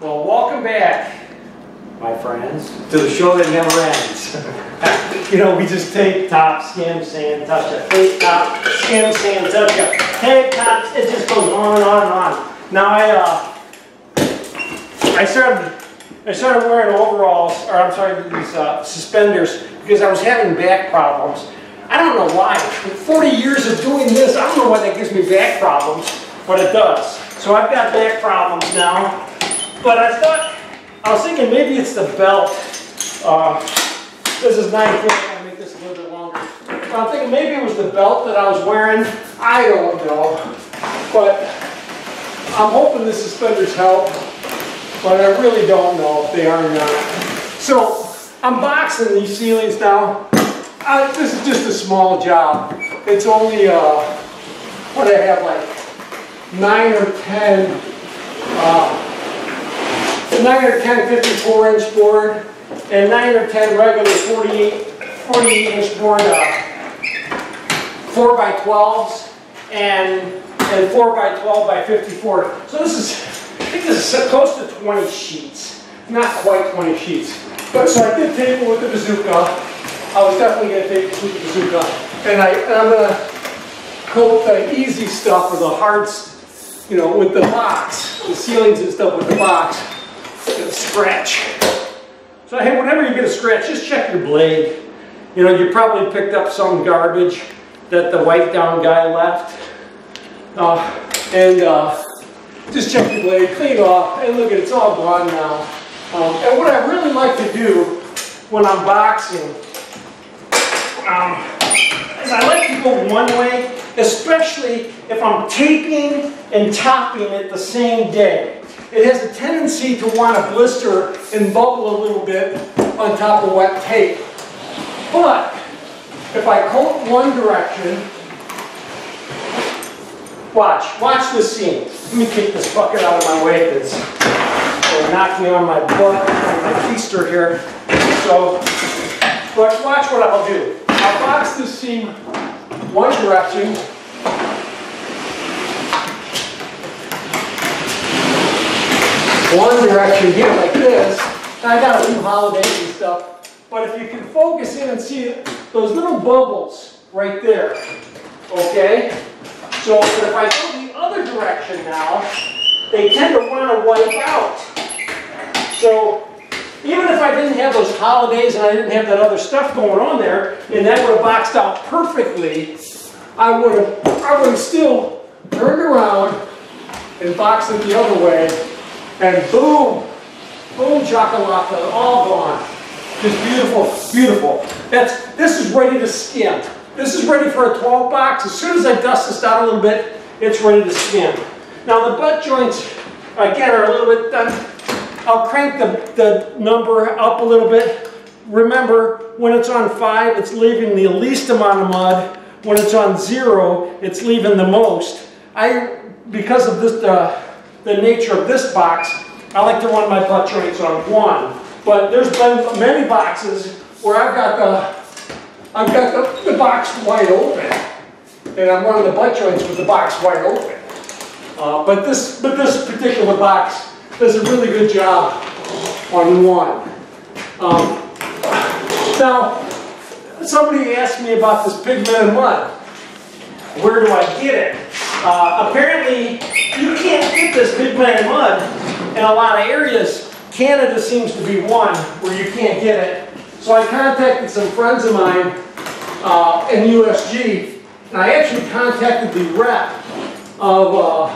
Well, welcome back, my friends, to the show that never ends. You know, we just tape top, skim, sand, touch up. Tape top, skim, sand, touch up. Tape top, it just goes on and on and on. Now I started wearing overalls, or I'm sorry, these suspenders, because I was having back problems. I don't know why. With 40 years of doing this, I don't know why that gives me back problems, but it does. So I've got back problems now. But I was thinking maybe it's the belt. This is 9 foot, I'm going to make this a little bit longer. So I'm thinking maybe it was the belt that I was wearing. I don't know. But I'm hoping the suspenders help. But I really don't know if they are or not. So I'm boxing these ceilings now. This is just a small job. It's only, what do I have, like 9 or 10 54-inch board and 9 or 10 regular 48-inch board 4x12s and 4x12 by 54. So this is, I think this is close to 20 sheets. Not quite 20 sheets. But so I did tape it with the bazooka. I was definitely going to tape it with the bazooka. And I'm going to coat the easy stuff with the hard, you know, with the box. The ceilings and stuff with the box. Gonna scratch. So hey, whenever you get a scratch, just check your blade. You know, you probably picked up some garbage that the wipe down guy left. Just check your blade, clean it off, and look at it, it's all gone now. And what I really like to do when I'm boxing is I like to go one way, especially if I'm taping and topping it the same day. It has a tendency to want to blister and bubble a little bit on top of wet tape. But if I coat one direction, watch this scene. Let me take this bucket out of my way. It's going to knock me on my butt, my keister here. So, but watch what I'll do. I'll box this seam one direction. One direction here like this. I got a few holidays and stuff, but if you can focus in and see those little bubbles right there, okay? So if I go the other direction now, they tend to want to wipe out. So even if I didn't have those holidays and I didn't have that other stuff going on there, and that would have boxed out perfectly, I would have still turned around and boxed it the other way. And boom, boom, chakalaka, all gone. Just beautiful, beautiful. This is ready to skim. This is ready for a 12 box. As soon as I dust this out a little bit, it's ready to skim. Now the butt joints, again, are a little bit done. I'll crank the number up a little bit. Remember, when it's on 5, it's leaving the least amount of mud. When it's on 0, it's leaving the most. Because of this, the nature of this box, I like to run my butt joints on 1, but there's been many boxes where I've got the box wide open, and I'm running the butt joints with the box wide open. But this particular box does a really good job on 1. Now, somebody asked me about this Big Man Mud. Where do I get it? Apparently, you can't get this Big Man Mud in a lot of areas. Canada seems to be one where you can't get it. So I contacted some friends of mine in USG, and I actually contacted the rep of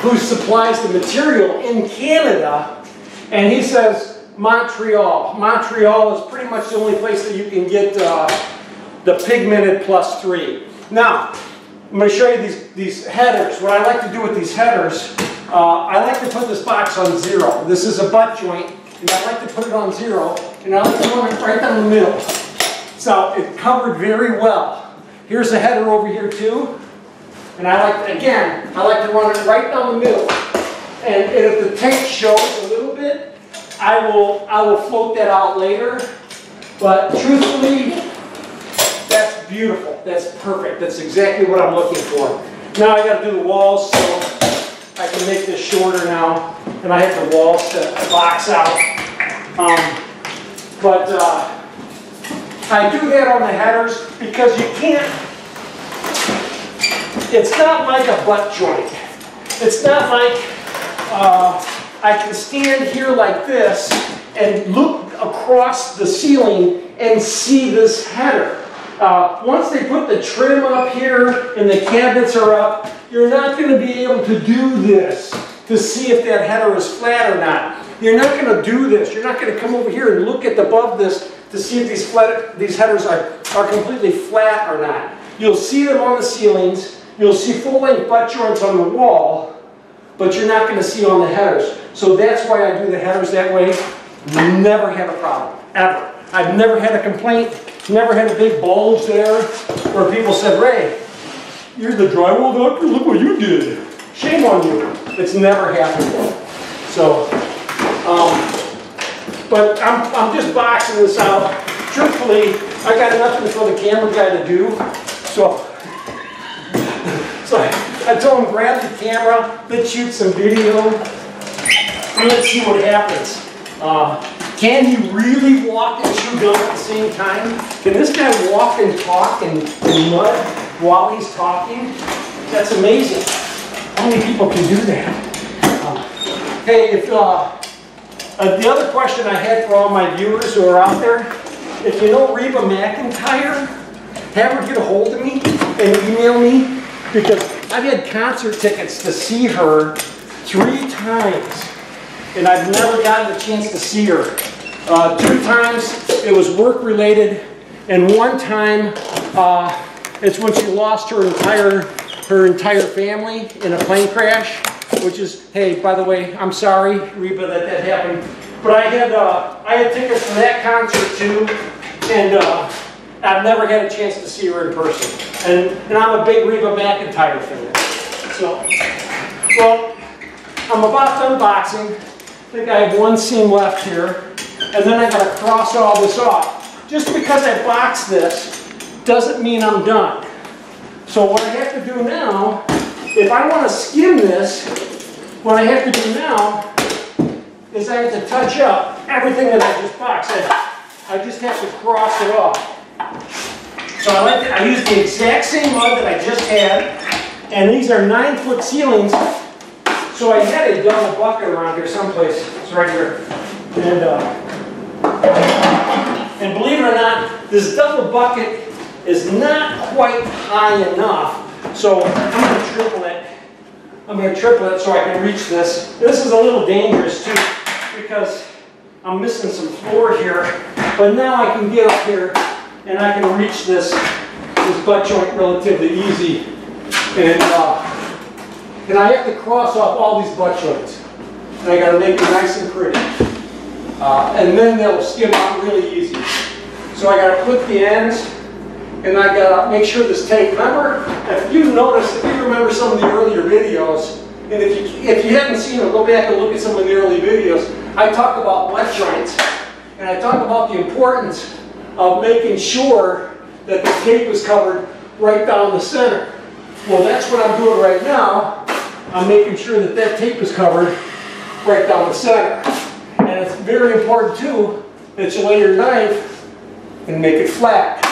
who supplies the material in Canada, and he says Montreal. Montreal is pretty much the only place that you can get the pigmented +3. Now, I'm going to show you these headers. What I like to do with these headers, I like to put this box on 0. This is a butt joint, and I like to put it on 0, and I like to run it right down the middle. So it covered very well. Here's a header over here too, and I like to run it right down the middle. And if the tape shows a little bit, I will float that out later. But truthfully, that's beautiful. That's perfect. That's exactly what I'm looking for. Now I got to do the walls, so I can make this shorter now, and I have the walls to box out. I do that on the headers because you can't, it's not like a butt joint. It's not like I can stand here like this and look across the ceiling and see this header. Once they put the trim up here and the cabinets are up, you're not going to be able to do this to see if that header is flat or not. You're not going to do this. You're not going to come over here and look at above this to see if these headers are completely flat or not. You'll see them on the ceilings. You'll see full-length butt joints on the wall, but you're not going to see on the headers. So that's why I do the headers that way. Never had a problem, ever. I've never had a complaint. Never had a big bulge there where people said, Ray, you're the drywall doctor, look what you did. Shame on you. It's never happened before. So, but I'm just boxing this out. Truthfully, I got nothing for the camera guy to do. So I told him, grab the camera, let's shoot some video, and let's see what happens. Can he really walk and chew gum at the same time? Can this guy walk and talk in mud while he's talking? That's amazing. How many people can do that? Hey, if the other question I had for all my viewers who are out there, if you know Reba McEntire, have her get a hold of me and email me, because I've had concert tickets to see her 3 times. And I've never gotten a chance to see her. 2 times it was work related, and 1 time it's when she lost her entire family in a plane crash, which is, hey, by the way, I'm sorry, Reba, that happened. But I had tickets for that concert too, and I've never had a chance to see her in person. And I'm a big Reba McEntire fan. So, well, I'm about done boxing. I think I have 1 seam left here, and then I got to cross all this off. Just because I boxed this doesn't mean I'm done. So what I have to do now, if I want to skim this, what I have to do now is I have to touch up everything that I just boxed. I just have to cross it off. So I use the exact same mud that I just had, and these are 9-foot ceilings. So I had a double bucket around here someplace. It's right here. And believe it or not, this double bucket is not quite high enough. So I'm going to triple it. I'm going to triple it so I can reach this. This is a little dangerous too, because I'm missing some floor here. But now I can get up here and I can reach this butt joint relatively easy. And I have to cross off all these butt joints, and I got to make it nice and pretty, and then they'll skim out really easy. So I got to clip the ends, and I got to make sure this tape. Remember, if you notice, if you remember some of the earlier videos, and if you haven't seen them, go back and look at some of the early videos. I talk about butt joints, and I talk about the importance of making sure that the tape is covered right down the center. Well, that's what I'm doing right now. I'm making sure that tape is covered right down the center. And it's very important, too, that you lay your knife and make it flat.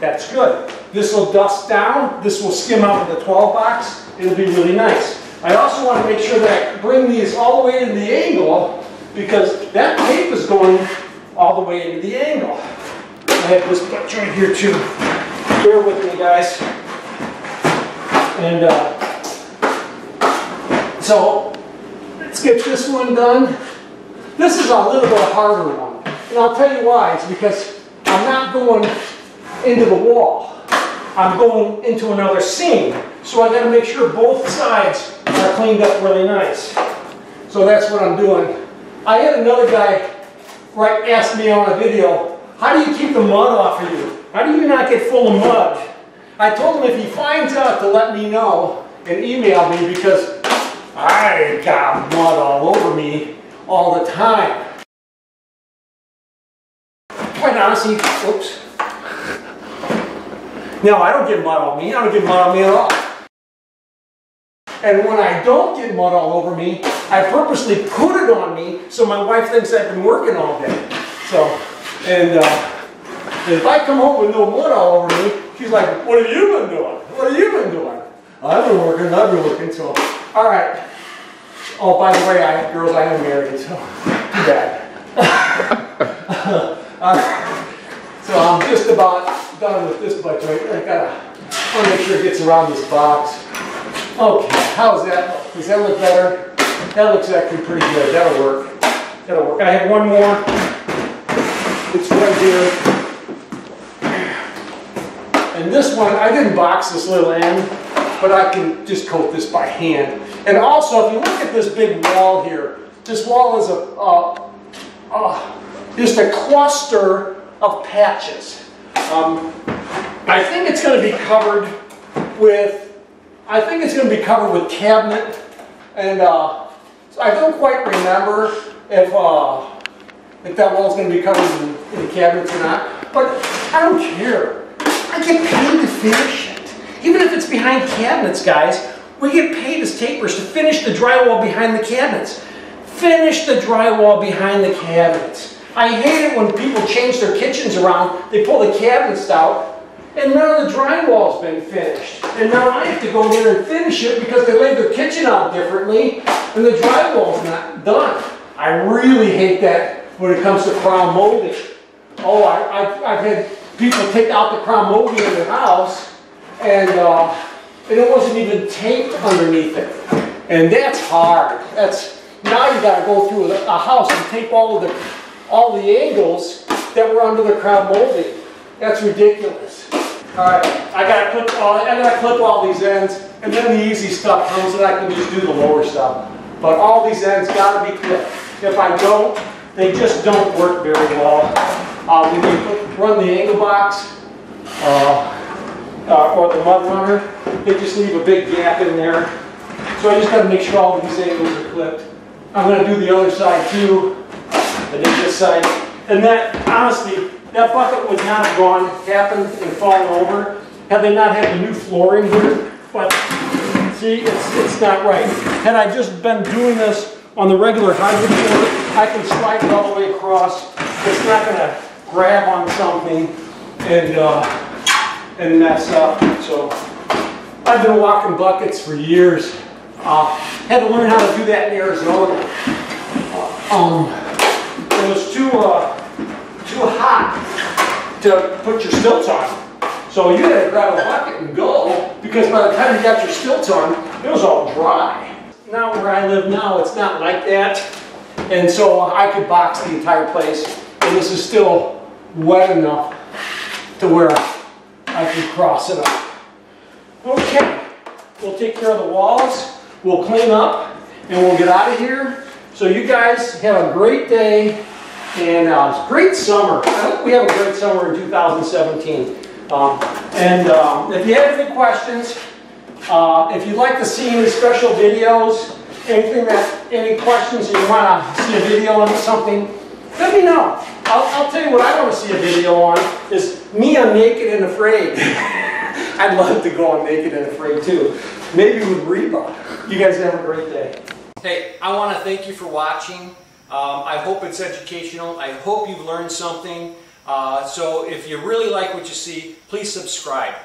That's good. This will dust down. This will skim out of the 12 box. It'll be really nice. I also want to make sure that I bring these all the way into the angle, because that tape is going all the way into the angle. I have this butt joint here, too. Bear with me, guys. And, so let's get this one done. This is a little bit harder one. And I'll tell you why. It's because I'm not going into the wall. I'm going into another seam. So I got to make sure both sides are cleaned up really nice. So that's what I'm doing. I had another guy ask me on a video, how do you keep the mud off of you? How do you not get full of mud? I told him if he finds out to let me know and email me, because I got mud all over me all the time. Quite honestly, oops. No, I don't get mud on me. I don't get mud on me at all. And when I don't get mud all over me, I purposely put it on me so my wife thinks I've been working all day. So, and if I come home with no mud all over me, she's like, what have you been doing? What have you been doing? I've been working, so, all right. Oh, by the way, girls, I am married, so, too bad. So I'm just about done with this bunch right here. I want to make sure it gets around this box. Okay, how's that? Does that look better? That looks actually pretty good. That'll work. That'll work. I have one more. It's right here. And this one, I didn't box this little end, but I can just coat this by hand. And also, if you look at this big wall here, this wall is just a cluster of patches. I think it's going to be covered with. I think it's going to be covered with cabinet, and so I don't quite remember if that wall's going to be covered in cabinets or not, but I don't care. I get paid to finish it. Even if it's behind cabinets, guys, we get paid as tapers to finish the drywall behind the cabinets. Finish the drywall behind the cabinets. I hate it when people change their kitchens around, they pull the cabinets out, and none of the drywall's been finished. And now I have to go in and finish it because they laid their kitchen out differently and the drywall's not done. I really hate that when it comes to crown molding. Oh, I've had people take out the crown molding in their house and it wasn't even taped underneath it. And that's hard. That's, now you gotta go through a house and tape all the angles that were under the crown molding. That's ridiculous. Alright, I gotta clip all these ends, and then the easy stuff comes and I can just do the lower stuff. But all these ends gotta be clipped. If I don't, they just don't work very well. We can run the angle box or the mud runner. They just leave a big gap in there. So I just gotta make sure all these angles are clipped. I'm gonna do the other side too. I did this side. And that, honestly, that bucket would not have happened and fallen over had they not had the new flooring here. But see, it's not right. Had I just been doing this on the regular hardwood floor, I can slide it all the way across. It's not going to grab on something and mess up. So I've been walking buckets for years. Had to learn how to do that in Arizona. It was too hot to put your stilts on. So you had to grab a bucket and go, because by the time you got your stilts on, it was all dry. Now where I live now, it's not like that. And so I could box the entire place. And this is still wet enough to where I could cross it up. Okay, we'll take care of the walls. We'll clean up and we'll get out of here. So you guys have a great day. And it's a great summer. I hope we have a great summer in 2017. If you have any questions, if you'd like to see any special videos, any questions that you want to see a video on something, let me know. I'll tell you what I want to see a video on is me on Naked and Afraid. I'd love to go on Naked and Afraid too. Maybe with Reba. You guys have a great day. Hey, I want to thank you for watching. I hope it's educational. I hope you've learned something. So if you really like what you see, please subscribe.